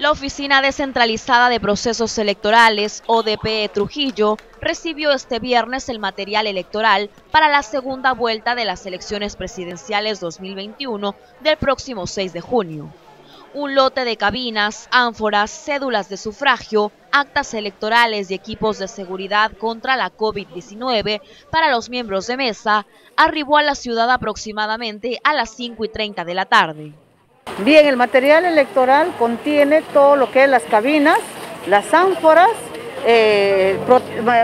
La Oficina Descentralizada de Procesos Electorales, ODPE Trujillo, recibió este viernes el material electoral para la segunda vuelta de las elecciones presidenciales 2021 del próximo 6 de junio. Un lote de cabinas, ánforas, cédulas de sufragio, actas electorales y equipos de seguridad contra la COVID-19 para los miembros de mesa arribó a la ciudad aproximadamente a las 5:30 de la tarde. Bien, el material electoral contiene todo lo que es las cabinas, las ánforas,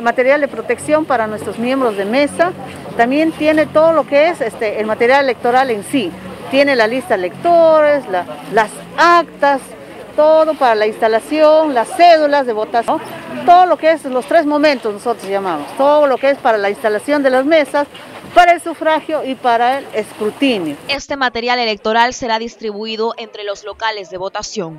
material de protección para nuestros miembros de mesa, también tiene todo lo que es el material electoral en sí. Tiene la lista de electores, las actas, todo para la instalación, las cédulas de votación, ¿no? Todo lo que es los tres momentos nosotros llamamos, todo lo que es para la instalación de las mesas, para el sufragio y para el escrutinio. Este material electoral será distribuido entre los locales de votación.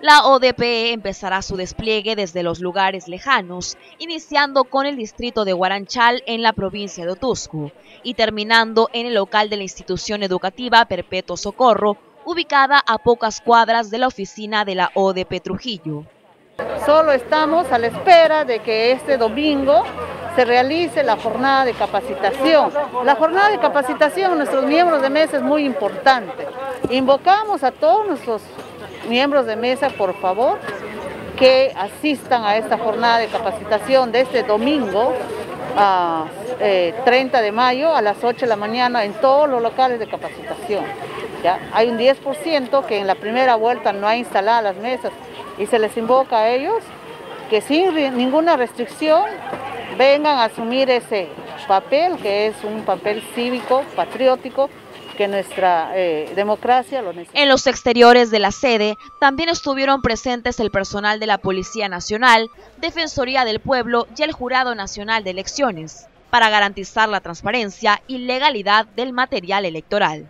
La ODPE empezará su despliegue desde los lugares lejanos, iniciando con el distrito de Guaranchal en la provincia de Otusco y terminando en el local de la institución educativa Perpetuo Socorro, ubicada a pocas cuadras de la oficina de la ODPE Trujillo. Solo estamos a la espera de que este domingo se realice la jornada de capacitación. La jornada de capacitación a nuestros miembros de mesa es muy importante. Invocamos a todos nuestros miembros de mesa, por favor, que asistan a esta jornada de capacitación de este domingo, 30 de mayo, a las 8 de la mañana, en todos los locales de capacitación. ¿Ya? Hay un 10% que en la primera vuelta no ha instalado las mesas y se les invoca a ellos que sin ninguna restricción vengan a asumir ese papel, que es un papel cívico, patriótico, que nuestra democracia lo necesita. En los exteriores de la sede también estuvieron presentes el personal de la Policía Nacional, Defensoría del Pueblo y el Jurado Nacional de Elecciones, para garantizar la transparencia y legalidad del material electoral.